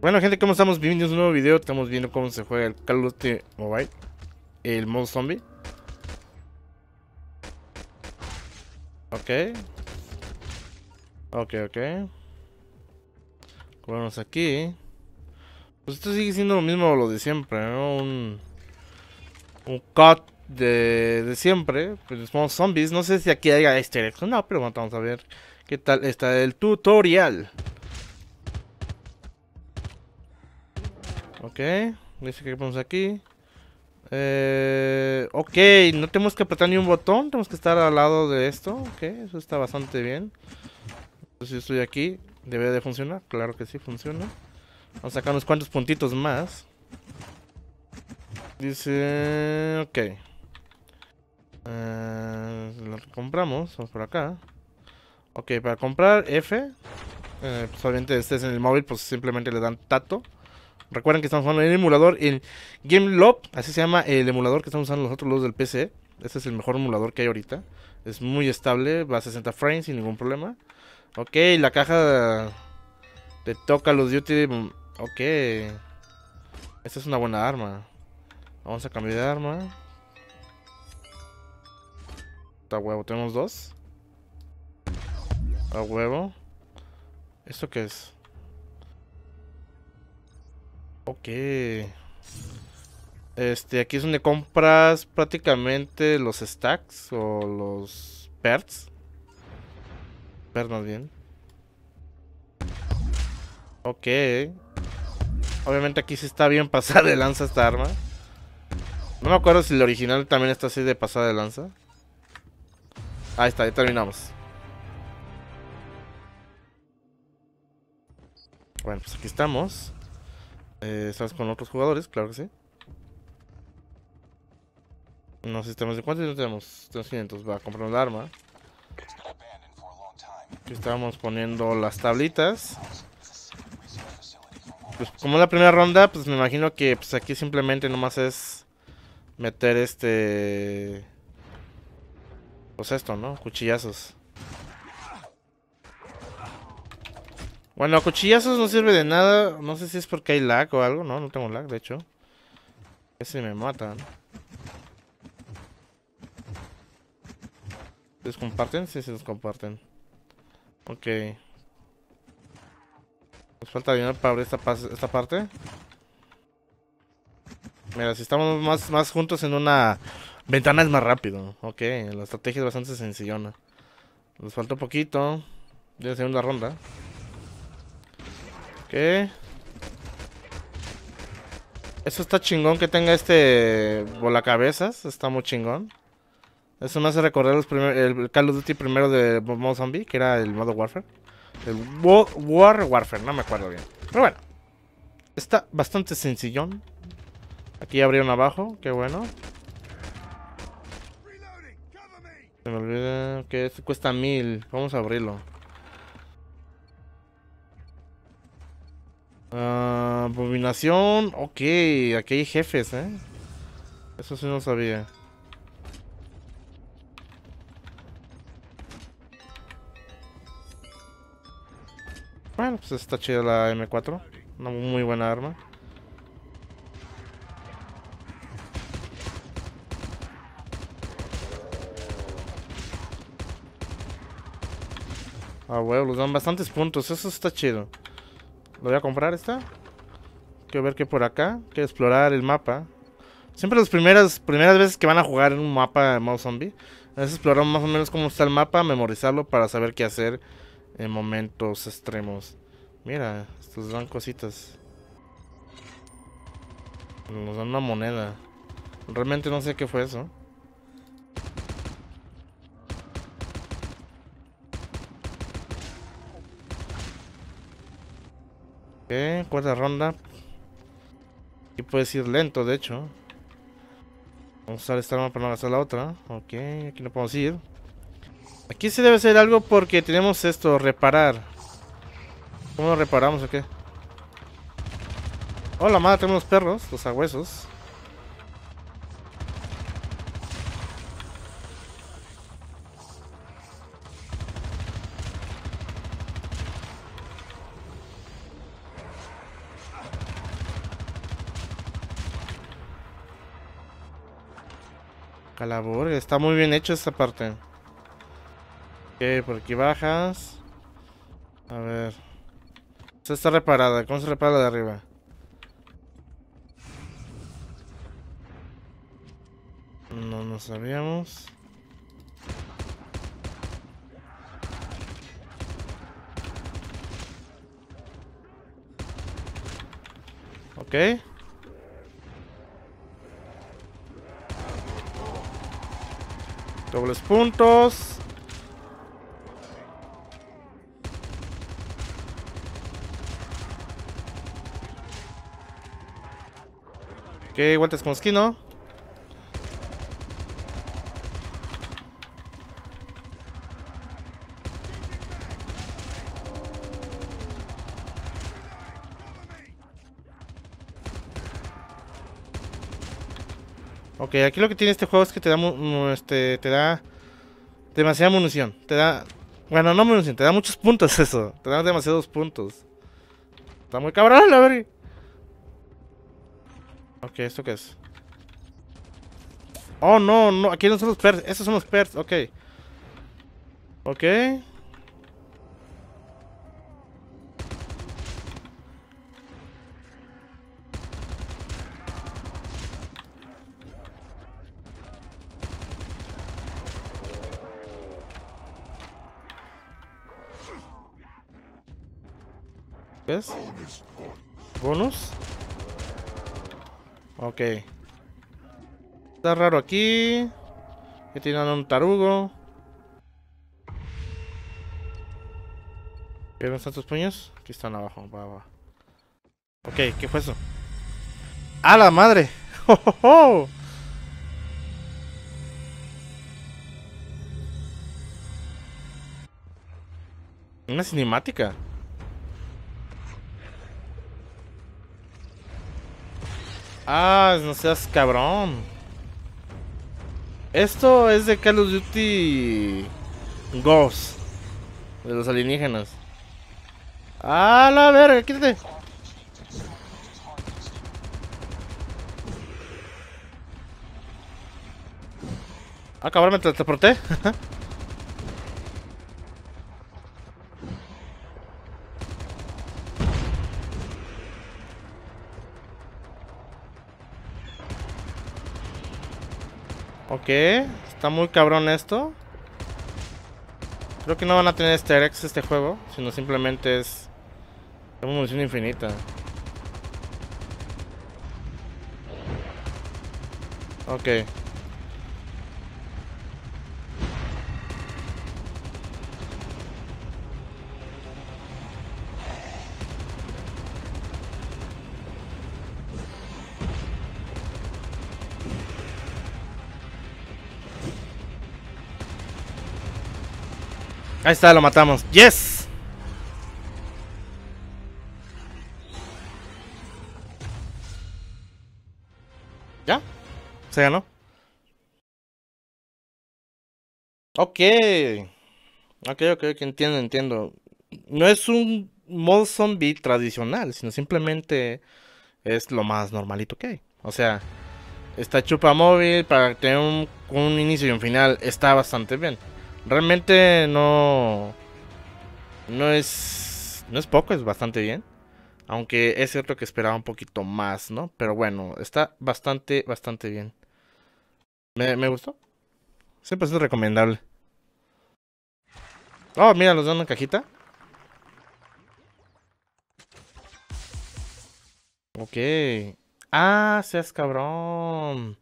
Bueno, gente, ¿cómo estamos? Bienvenidos a un nuevo video. Estamos viendo cómo se juega el Call of Duty Mobile, el modo zombie. Ok. Vamos aquí. Pues esto sigue siendo lo mismo, lo de siempre, ¿no? Un cut de siempre. Pues somos zombies. No sé si aquí haya easter eggs. No, pero vamos a ver qué tal está el tutorial. Ok, dice que ponemos aquí. Ok, no tenemos que apretar ni un botón. Tenemos que estar al lado de esto. Ok, eso está bastante bien. Entonces, yo estoy aquí. ¿Debería de funcionar? Claro que sí, funciona. Vamos a sacar unos cuantos puntitos más. Dice... Ok. Lo compramos. Vamos por acá. Ok, para comprar F. Pues obviamente estés en el móvil, pues simplemente le dan tato. Recuerden que estamos usando el emulador en GameLoop. Así se llama el emulador que estamos usando nosotros los del PC. Este es el mejor emulador que hay ahorita. Es muy estable, va a 60 frames sin ningún problema. Ok, la caja te toca los Duty. Ok. Esta es una buena arma. Vamos a cambiar de arma. Está huevo, tenemos dos. A huevo. ¿Esto qué es? Ok. Aquí es donde compras prácticamente los stacks o los perks. Perks más bien. Ok. Obviamente aquí sí está bien pasada de lanza esta arma. No me acuerdo si el original también está así de pasada de lanza. Ahí está, ya terminamos. Bueno, pues aquí estamos. ¿Estás con otros jugadores? Claro que sí. No sé si tenemos de cuántos, no tenemos. Tenemos 500, va, compramos la arma. Aquí estábamos poniendo las tablitas. Pues como es la primera ronda, pues me imagino que pues aquí simplemente nomás es meter pues esto, ¿no? Cuchillazos. Bueno, cuchillazos no sirve de nada. No sé si es porque hay lag o algo. No, no tengo lag, de hecho. Ese me matan. ¿Les comparten? Sí, se los comparten. Ok. Nos falta dinero para abrir esta parte. Mira, si estamos más juntos en una ventana es más rápido. Ok, la estrategia es bastante sencillona. Nos falta un poquito. De la segunda ronda. Ok. Eso está chingón que tenga Bolacabezas. Está muy chingón. Eso me hace recordar el Call of Duty primero de modo zombie, que era el modo Warfare. El Warfare, no me acuerdo bien. Pero bueno. Está bastante sencillón. Aquí abrieron abajo, qué bueno. Se me olvida que esto cuesta 1000. Vamos a abrirlo. Abominación. Ok, aquí hay jefes, Eso sí no sabía. Bueno, pues está chida la M4. Una muy buena arma. Ah, huevo, los dan bastantes puntos. Eso está chido. Lo voy a comprar esta. Quiero ver qué por acá. Quiero explorar el mapa. Siempre las primeras veces que van a jugar en un mapa de modo zombie, es explorar más o menos cómo está el mapa, memorizarlo para saber qué hacer en momentos extremos. Mira, estos dan cositas. Nos dan una moneda. Realmente no sé qué fue eso. Ok, cuarta ronda. Aquí puedes ir lento, de hecho. Vamos a usar esta arma para no gastar la otra. Ok, aquí no podemos ir. Aquí sí debe ser algo porque tenemos esto, reparar. ¿Cómo lo reparamos o qué? Oh, la madre, tenemos perros, los sabuesos. Calabor, está muy bien hecho esta parte. Ok, por aquí bajas. A ver. Esta está reparada. ¿Cómo se repara la de arriba? No nos sabíamos. Ok. Dobles puntos. Ok, vueltas con esquino. Ok, aquí lo que tiene este juego es que te da demasiada munición. Te da... Bueno, no munición, te da muchos puntos eso. Te da demasiados puntos. Está muy cabrón, la verga. Ok, ¿esto qué es? Oh, no, no, aquí no son los perks. Estos son los perks, ok. Ok. ¿Ves? Bonus. Ok. Está raro aquí. Que tienen un tarugo. ¿Dónde están tus puños? Aquí están abajo. Va. Ok, ¿qué fue eso? ¡A la madre! ¡Oh, oh, oh! Una cinemática. Ah, no seas cabrón. Esto es de Call of Duty Ghost. De los alienígenas. Ah, la verga, quítate. Ah, cabrón, me transporté. Ok, está muy cabrón esto. Creo que no van a tener easter eggs este juego, sino simplemente es una munición infinita. Ok. Ahí está, lo matamos. ¡Yes! ¿Ya? Se ganó. Ok, entiendo. No es un modo zombie tradicional, sino simplemente es lo más normalito que hay. O sea, esta chupa móvil para tener un inicio y un final está bastante bien. Realmente no es poco, es bastante bien. Aunque es cierto que esperaba un poquito más, ¿no? Pero bueno, está bastante bien. Me gustó. Siempre es recomendable. Oh, mira, nos dan una cajita. Ok. Ah, seas cabrón.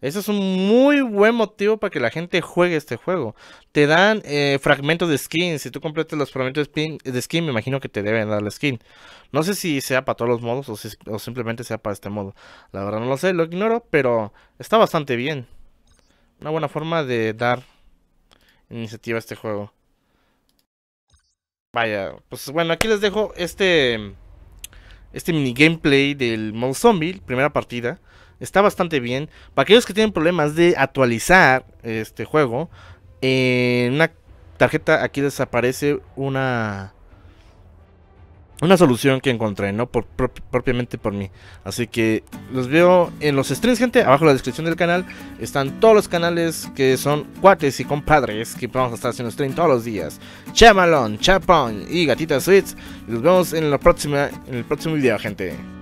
Eso es un muy buen motivo para que la gente juegue este juego. Te dan fragmentos de skin. Si tú completas los fragmentos de skin, me imagino que te deben dar la skin. No sé si sea para todos los modos o simplemente sea para este modo. La verdad no lo sé, lo ignoro, pero está bastante bien. Una buena forma de dar iniciativa a este juego. Vaya, pues bueno, aquí les dejo este mini gameplay del modo zombie, primera partida. Está bastante bien. Para aquellos que tienen problemas de actualizar este juego, en una tarjeta aquí les aparece una una solución que encontré, no propiamente por mí. Así que los veo en los streams, gente. Abajo en la descripción del canal están todos los canales que son cuates y compadres que vamos a estar haciendo stream todos los días. Chamalon, Chapon y gatithasweet. Nos vemos en el próximo video, gente.